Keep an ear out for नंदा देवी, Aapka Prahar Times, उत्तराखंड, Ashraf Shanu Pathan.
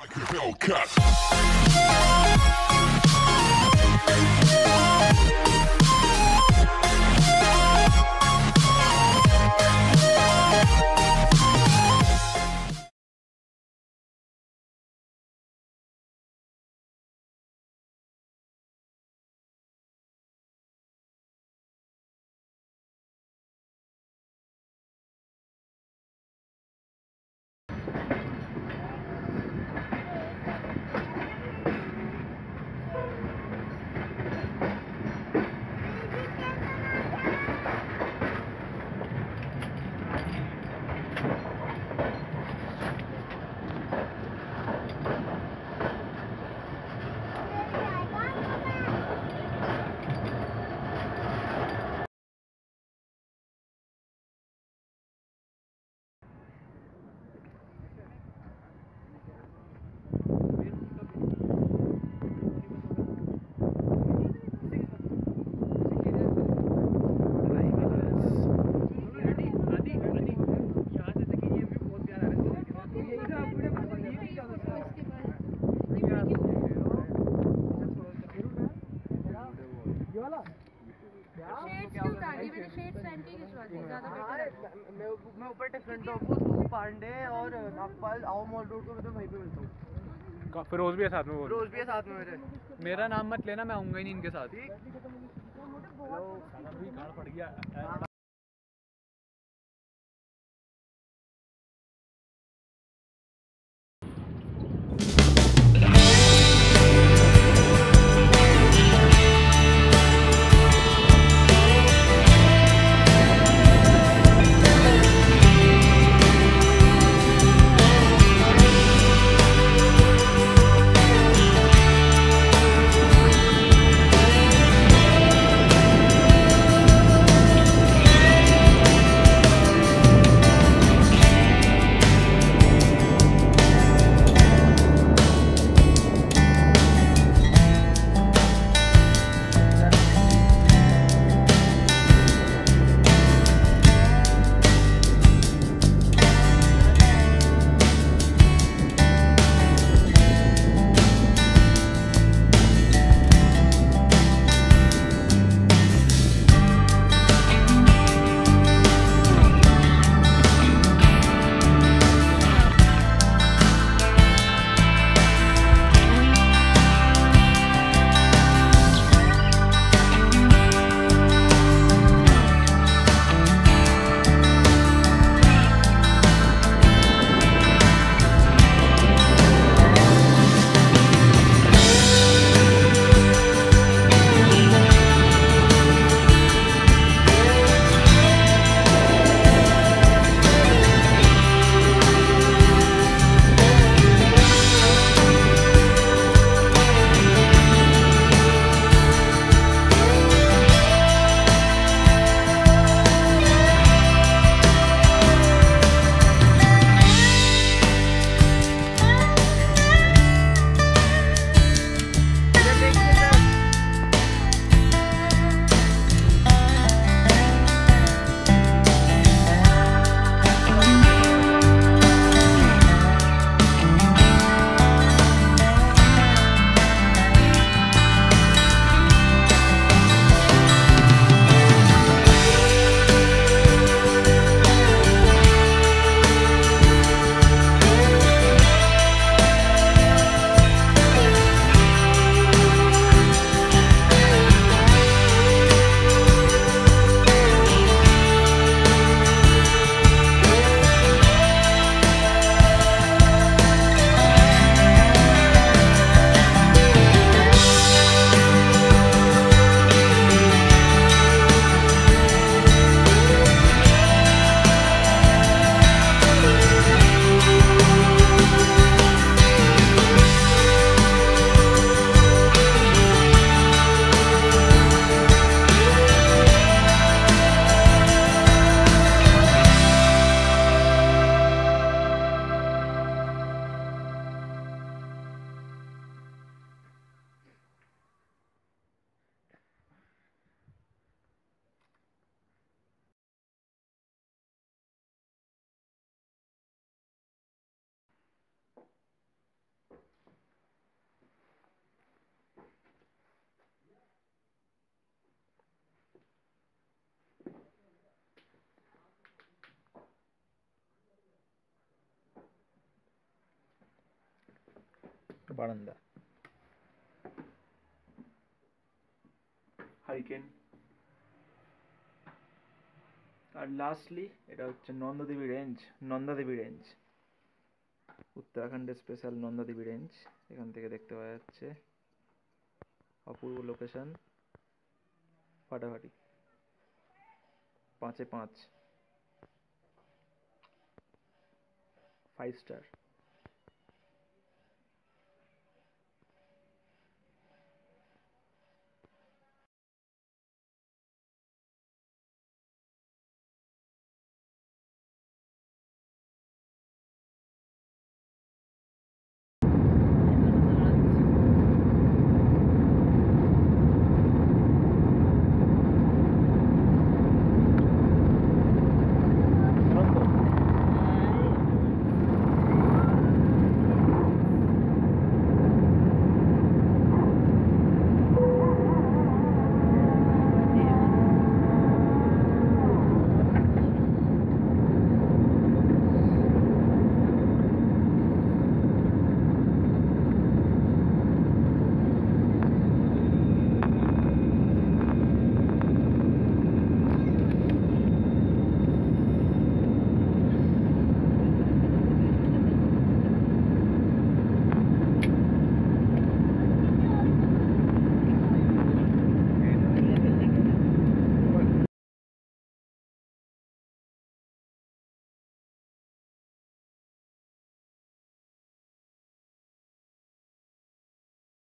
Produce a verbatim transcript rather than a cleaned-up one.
मैं ऊपर टेक्समेंट पे हूँ, तो पांडे और नागपाल आओ मॉल रोड को, मैं तो वहीं पे मिलता हूँ। फिरोज भी है साथ में, वो फिरोज भी है साथ में मेरे। मेरा नाम मत लेना, मैं आऊँगा ही नहीं इनके साथ। गाड़ पड़ गया। बारंदा हारिकेन और लास्टली এটা হচ্ছে Nanda Devi range Nanda Devi range उत्तराखंड special नंदा देवी range एखान देखते पाওয়া যাচ্ছে अपूर्व लोकेशन फाटाफाटी पाँचे पाँच फाइव स्टार।